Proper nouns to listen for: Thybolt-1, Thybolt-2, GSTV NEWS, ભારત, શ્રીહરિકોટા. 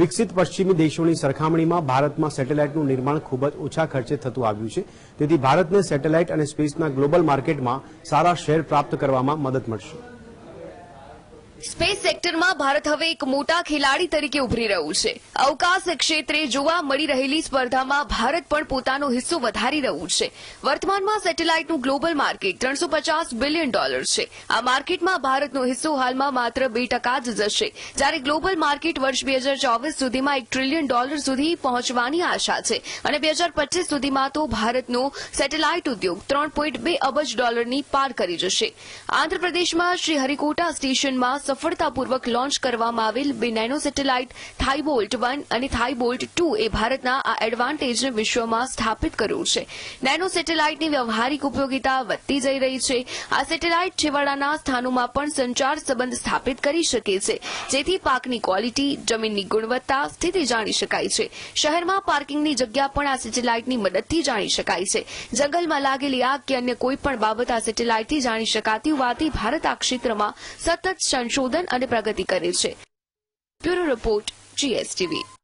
વિકસિત પશ્ચિમી દેશોની સરખામણીમાં ભારતમાં સેટેલાઇટનું નિર્માણ ખૂબ જ ઓછા ખર્ચે થતું આવ્યું છે તેથી ભારતને સેટેલાઇટ અને સ્પેસના ગ્લોબલ માર્કેટમાં સારા શેર પ્રાપ્ત કરવામાં મદદ મળશે। સ્પેસ સેક્ટરમાં ભારત હવે એક મોટા ખેલાડી તરીકે ઉભરી રહ્યું છે। અવકાશ ક્ષેત્રે જોવા મળી રહેલી સ્પર્ધામાં ભારત પણ પોતાનો હિસ્સો વધારી રહ્યું છે। વર્તમાનમાં સેટેલાઇટનું ગ્લોબલ માર્કેટ $350 બિલિયન છે। આ માર્કેટમાં ભારતનો હિસ્સો હાલમાં માત્ર 2% જ જશે, જ્યારે ગ્લોબલ માર્કેટ વર્ષ 2024 સુધીમાં $1 ટ્રિલિયન સુધી પહોંચવાની આશા છે અને 2025 સુધીમાં તો ભારતનો સેટેલાઇટ ઉદ્યોગ $3.2 અબજ પાર કરી જશે। આંધ્રપ્રદેશમાં શ્રીહરિકોટા સ્ટેશનમાં સફળતાપૂર્વક લોન્ચ કરવામાં આવેલ બે નેનો સેટેલાઇટ Thybolt-1 અને Thybolt-2 એ ભારતના આ એડવાન્ટેજને વિશ્વમાં સ્થાપિત કર્યું છે। નેનો સેટેલાઇટની વ્યવહારિક ઉપયોગિતા વધતી જઈ રહી છે। આ સેટેલાઇટ છેવાડાના સ્થાનોમાં પણ સંચાર સંબંધ સ્થાપિત કરી શકે છે, જેથી પાકની ક્વોલિટી, જમીનની ગુણવત્તા, સ્થિતિ જાણી શકાય છે। શહેરમાં પાર્કિંગની જગ્યા પણ આ સેટેલાઇટની મદદથી જાણી શકાય છે। જંગલમાં લાગેલી આગ કે અન્ય કોઈપણ બાબત આ સેટેલાઇટથી જાણી શકાતી હોવાથી ભારત આ ક્ષેત્રમાં સતત સંશોધન અને પ્રગતિ કરે છે। Bureau report, GSTV।